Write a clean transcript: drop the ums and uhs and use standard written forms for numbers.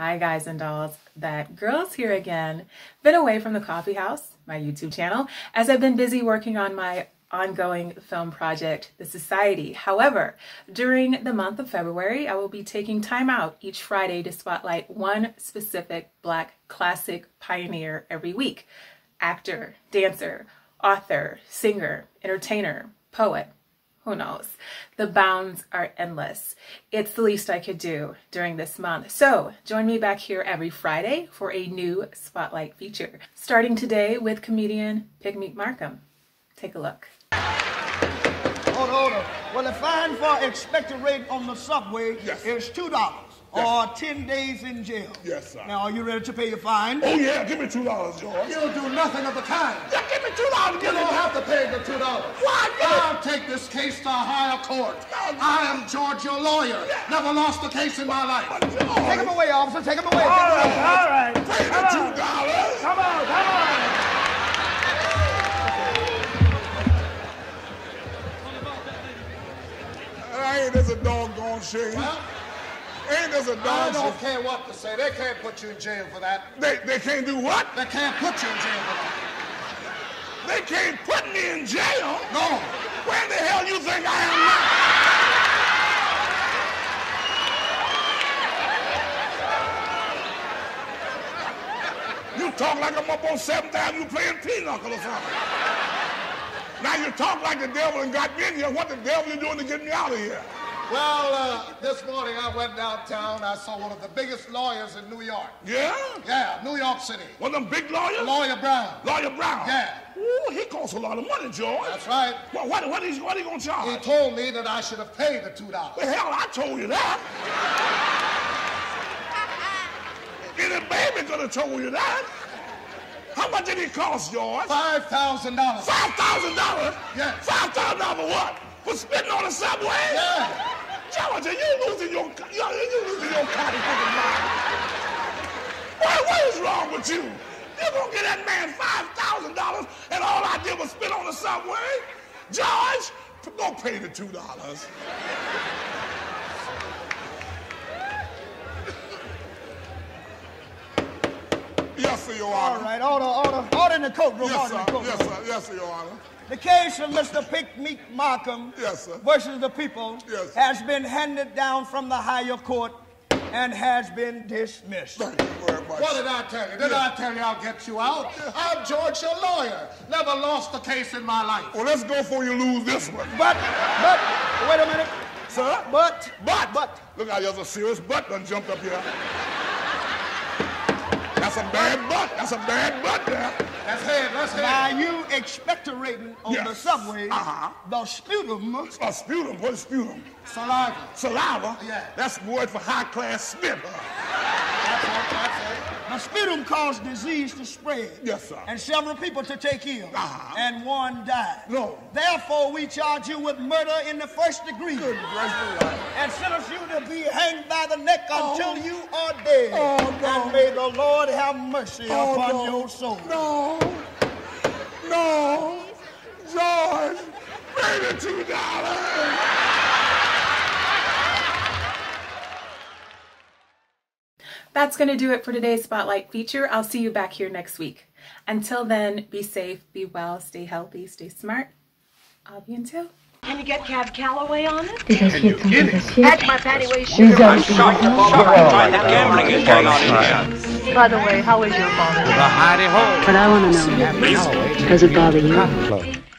Hi guys and dolls, that girl's here again. Been away from the coffee house, my YouTube channel, as I've been busy working on my ongoing film project, The Society. However, during the month of February, I will be taking time out each Friday to spotlight one specific Black classic pioneer every week. Actor, dancer, author, singer, entertainer, poet. Who knows? The bounds are endless. It's the least I could do during this month. So join me back here every Friday for a new spotlight feature, starting today with comedian Pigmeat Markham. Take a look. Hold on. Well, the fine for expected rate on the subway is $2 or 10 days in jail. Yes, sir. Now, are you ready to pay your fine? Oh, yeah. Give me $2, George. You'll do nothing of the kind. Yeah, give me $2. You don't have to pay the $2. Why not? I'll take this case to a higher court. No, I am George, your lawyer. Yeah. Never lost a case in my life. Take him away, officer. Take him away. All right. Pay the $2. Come on. Ain't this a doggone shame? Well, ain't this a doggone shame? I don't care what to say. They can't put you in jail for that. They can't do what? They can't put you in jail for that. They can't put me in jail? No. Where the hell you think I am now? You talk like I'm up on 7th Avenue playing pinochle or something. Now you talk like the devil and got me in here. What the devil you doing to get me out of here? Well, this morning I went downtown. I saw one of the biggest lawyers in New York. Yeah? Yeah, New York City. One of them big lawyers? Lawyer Brown. Lawyer Brown? Yeah. Ooh, he costs a lot of money, George. That's right. Well, what are you going to charge? He told me that I should have paid the $2. Well, hell, I told you that. Any baby could have told you that. How much did it cost, George? $5,000. $5,000? Yeah. $5,000 what? For spitting on the subway? Yeah. George, you losing your cotton mind. Boy, what is wrong with you? You're gonna get that man $5,000 and all I did was spit on the subway? George, go pay the $2. Yes, sir, Your Honor. All right, order in the courtroom. Yes, sir. Yes, sir, Your Honor. The case of Mr. Pigmeat Markham versus the people has been handed down from the higher court and has been dismissed. Thank you very much. What did I tell you? Did I tell you I'll get you out? Yes. I'm George, your lawyer. Never lost a case in my life. Well, let's go before you lose this one. But, wait a minute. Sir? But. Look how there's a serious but done jumped up here. That's a bad butt. That's a bad butt there. That's head. Now, you expectorating on the subway, the sputum. A sputum? What is sputum? Saliva. Saliva? Yeah. That's the word for high-class spit. That's it. The sputum caused disease to spread. Yes, sir. And several people to take ill. And one died. No. Therefore, we charge you with murder in the first degree. Good gracious. And sentence you to be hanged by the neck until you are dead. Oh, no. And may the Lord have mercy upon your soul. No. George, pay the $2. That's going to do it for today's Spotlight feature. I'll see you back here next week. Until then, be safe, be well, stay healthy, stay smart. I'll be until. Can you get Cab Calloway on it? Can you get it? That's my Patty Way shoes. I'm shocked the ball right now. Gambling is going on in here. By the way, how is your father? The hidey hole. But I want to know, does it bother you?